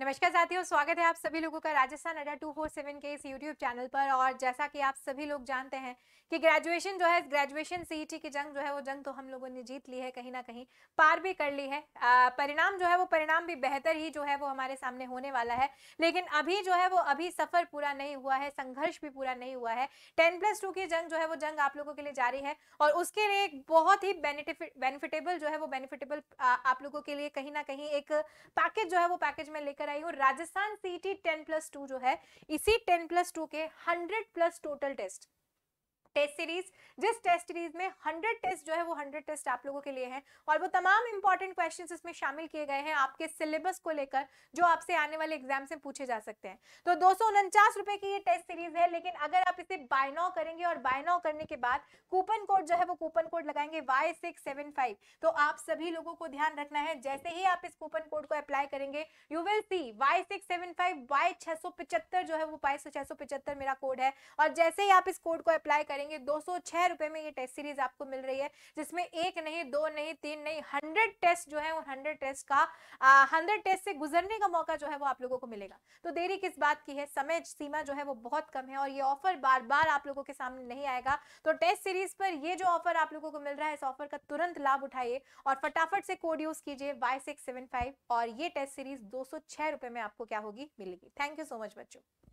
नमस्कार साथियों, स्वागत है आप सभी लोगों का राजस्थान अड्डा 247 के इस YouTube चैनल पर। और जैसा कि आप सभी लोग जानते हैं कि ग्रेजुएशन जो है, ग्रेजुएशन CET की जंग जो है वो जंग तो हम लोगों ने जीत ली है, कहीं ना कहीं पार भी कर ली है। परिणाम जो है वो परिणाम भी बेहतर ही जो है वो हमारे सामने होने वाला है, लेकिन अभी जो है वो अभी सफर पूरा नहीं हुआ है, संघर्ष भी पूरा नहीं हुआ है। 10+2 की जंग जो है वो जंग आप लोगों के लिए जारी है और उसके लिए एक बहुत ही बेनिफिटेबल जो है वो बेनिफिटेबल आप लोगों के लिए कहीं ना कहीं एक पैकेज जो है वो पैकेज में लेकर आई हूँ। राजस्थान सीटी 10+2 जो है, इसी 10+2 के 100+ टोटल टेस्ट सीरीज, जिस टेस्ट सीरीज में 100 टेस्ट जो है वो 100 टेस्ट आप लोगों के लिए हैं और वो तमाम इंपॉर्टेंट क्वेश्चंस इसमें शामिल किए गए हैं आपके सिलेबस को लेकर, जो आपसे आने वाले एग्जाम से पूछे जा सकते हैं। तो 249 रुपए की ये टेस्ट सीरीज है, लेकिन अगर आप इसे बाय नाउ करेंगे और बाय नाउ करने के बाद कूपन कोड जो है वो कूपन कोड लगाएंगे Y675, तो आप सभी लोगों को ध्यान रखना है, जैसे ही आप इस कूपन कोड को अप्लाई करेंगे you will see Y675 Y675 जो है वो 675 मेरा कोड है। और जैसे ही आप इस कोड को अप्लाई करेंगे 206 रुपए में ये टेस्ट सीरीज आपको मिल रही है, जिसमें एक नहीं, दो नहीं, तीन नहीं, 100 टेस्ट जो है वो 100 टेस्ट से गुजरने का मौका जो है वो आप लोगों को मिलेगा। तो देरी किस बात की है, समय सीमा जो है वो बहुत कम है और ये ऑफर बार बार आप लोगों के सामने नहीं आएगा। तो टेस्ट सीरीज पर ये जो ऑफर आप लोगों को मिल रहा है, इस ऑफर का तुरंत लाभ उठाइए और फटाफट से कोड यूज कीजिए Y675 और ये टेस्ट सीरीज 206 रुपए में आपको क्या होगी, मिलेगी। थैंक यू सो मच बच्चों।